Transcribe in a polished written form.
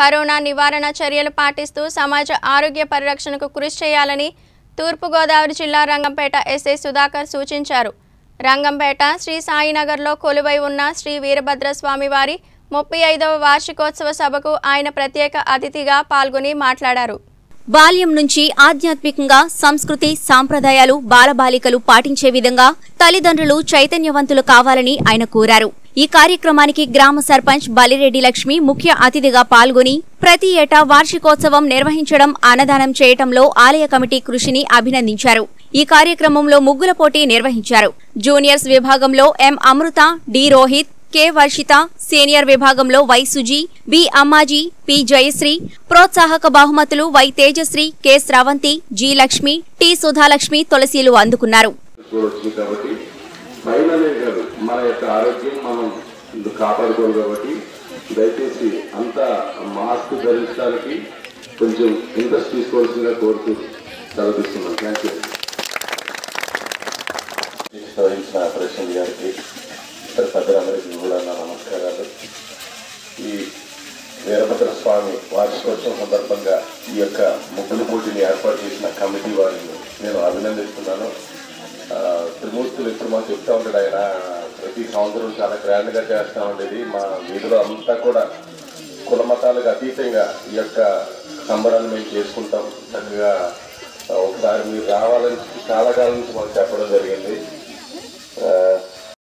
Corona నివారణ చర్యలు పాటిస్తూ సమాజ ఆరోగ్య పరిరక్షణకు కృషి చేయాలని తూర్పు గోదావరి జిల్లా రంగంపేట ఎస్ఐ సుధాకర్ సూచించారు. రంగంపేట శ్రీ సాయినగర్లో కొలువై ఉన్న శ్రీ వీరభద్ర స్వామి వారి 35వ వార్షికోత్సవ సభకు ఆయన ప్రత్యేక అతిథిగా పాల్గొని మాట్లాడారు. బాల్యం నుంచి ఆధ్యాత్మికంగా సంస్కృతి సాంప్రదాయాలు బాలబాలికలు పాటించే విధంగా తల్లిదండ్రులు చైతన్యవంతులు కావాలని ఆయన కోరారు. ఈ కార్యక్రమానికి గ్రామ సర్పంచ్ బలిరెడ్డి లక్ష్మి ముఖ్య అతిథిగా పాల్గొని ప్రతి ఏటా వార్షికోత్సవం నిర్వహించడం అన్నదానం చేయటంలో ఆలయ కమిటీ కృషిని అభినందించారు. ఈ కార్యక్రమంలో ముగ్గుల పోటీ నిర్వహించారు. జూనియర్స్ విభాగంలో M Amrita, D Rohit, K Varshita, senior విభాగంలో Y Suji, B Ammaji, P Jayashri, ప్రోత్సాహక బహుమతులు Y Tejashri, K Sravanthi, G Lakshmi, T Sudhalakshmi తొలసీలు అందుకున్నారు. ప్రజలందరికీ కూడా నా నమస్కారాలు. ఈ వీరభద్ర స్వామి వార్షికోత్సవం సందర్భంగా ఈ యొక్క ముగ్గుల పోటీని ఏర్పాటు చేసిన కమిటీ వారిని నేను అభినందిస్తున్నాను. త్రిమూర్తులు ఇప్పుడు మాకు చెప్తా ఉంటాడు ఆయన, ప్రతి సంవత్సరం చాలా గ్రాండ్గా చేస్తూ ఉండేది. మా వీధిలో అంతా కూడా కుల మతాలకు అతీతంగా ఈ యొక్క సంబరాలు మేము చేసుకుంటాం. చక్కగా ఒకసారి మీరు రావాలని చాలా కాలం నుంచి మాకు చెప్పడం జరిగింది.